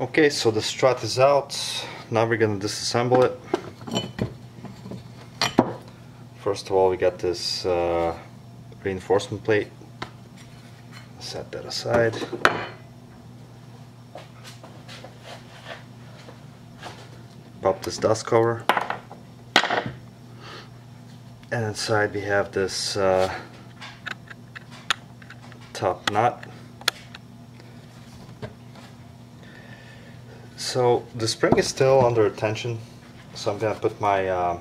Okay, so the strut is out. Now we're gonna disassemble it. First of all, we got this reinforcement plate. Set that aside. Pop this dust cover. And inside we have this top nut. So the spring is still under tension, so I'm going to put my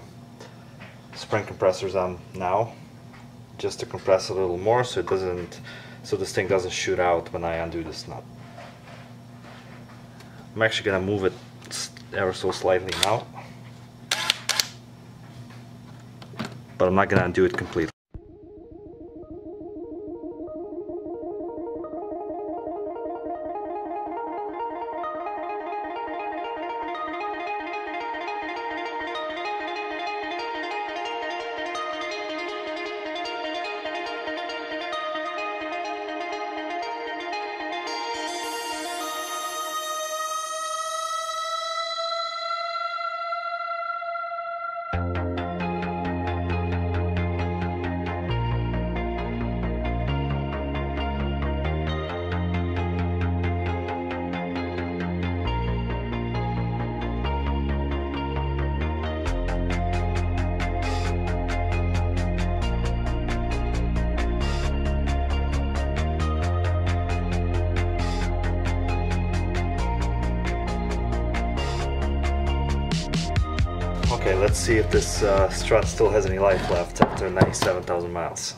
spring compressors on now, just to compress a little more, so it doesn't, so this thing doesn't shoot out when I undo this nut. I'm actually going to move it ever so slightly now, but I'm not going to undo it completely. Okay, let's see if this strut still has any life left after 97,000 miles.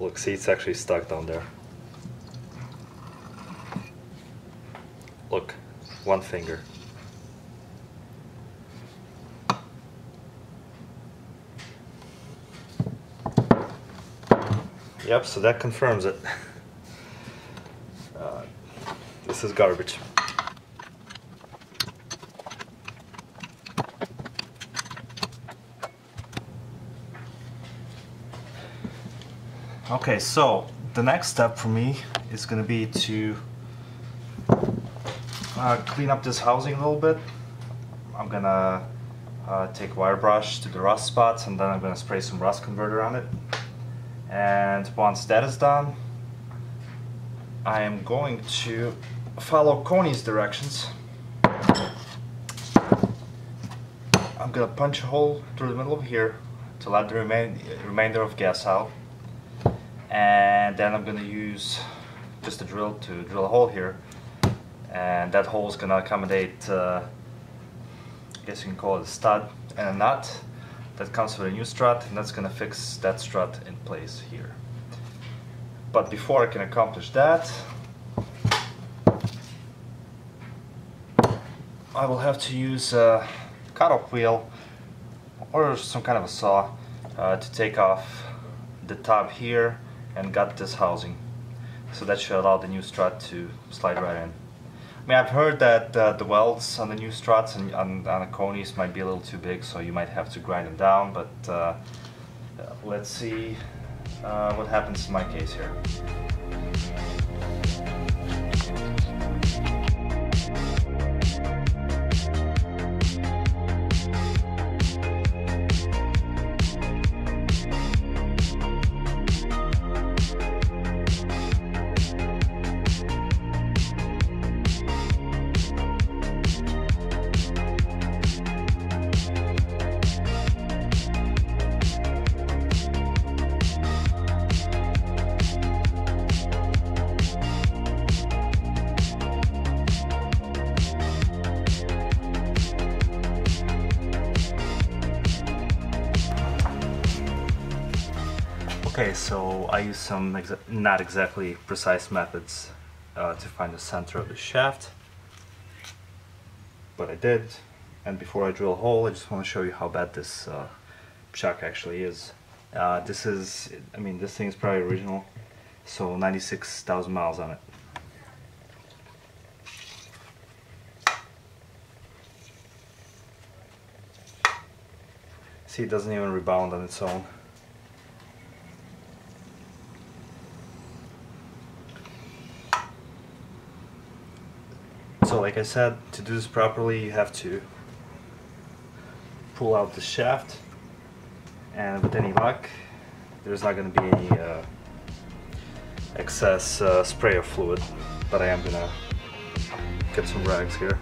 Look, see, it's actually stuck down there. Look, one finger. Yep, so that confirms it. This is garbage. Okay, so the next step for me is going to be to clean up this housing a little bit. I'm going to take wire brush to the rust spots, and then I'm going to spray some rust converter on it. And once that is done, I am going to follow Koni's directions. I'm gonna punch a hole through the middle of here to let the remainder of gas out, and then I'm gonna use just a drill to drill a hole here, and that hole is gonna accommodate I guess you can call it a stud and a nut that comes with a new strut, and that's gonna fix that strut in place here. But before I can accomplish that, I will have to use a cut-off wheel or some kind of a saw to take off the top here and gut this housing. So that should allow the new strut to slide right in. I mean, I've heard that the welds on the new struts and on the Konis might be a little too big, so you might have to grind them down, but let's see what happens in my case here. Okay, so I use some not exactly precise methods to find the center of the shaft, but I did. And before I drill a hole, I just want to show you how bad this chuck actually is. This is, I mean, this thing is probably original, so 96,000 miles on it. See, it doesn't even rebound on its own. So like I said, to do this properly you have to pull out the shaft, and with any luck there's not going to be any excess spray of fluid, but I am going to get some rags here.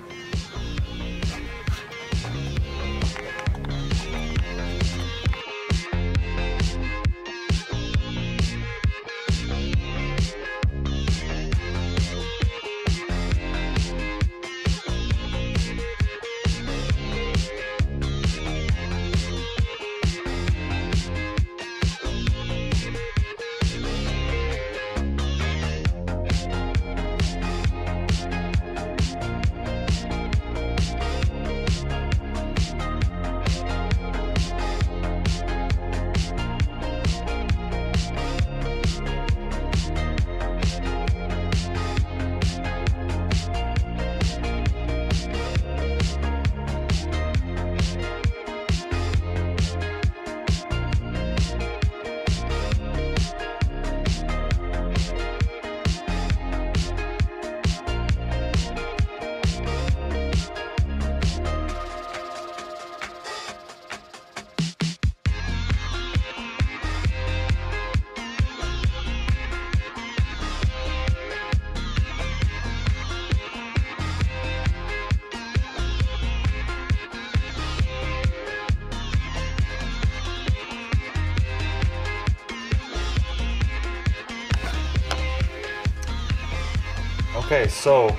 Okay, so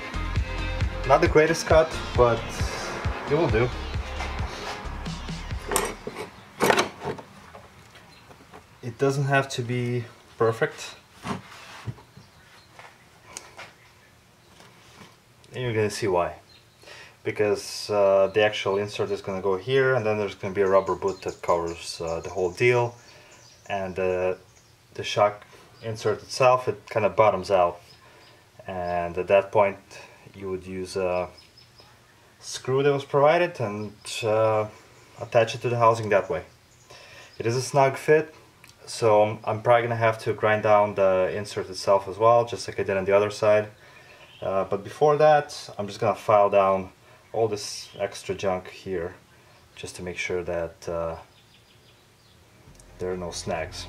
not the greatest cut, but it will do. It doesn't have to be perfect. And you're gonna see why. Because the actual insert is gonna go here, and then there's gonna be a rubber boot that covers the whole deal. And the shock insert itself, it kind of bottoms out. And at that point you would use a screw that was provided and attach it to the housing that way. It is a snug fit, so I'm probably gonna have to grind down the insert itself as well, just like I did on the other side, but before that I'm just gonna file down all this extra junk here just to make sure that there are no snags.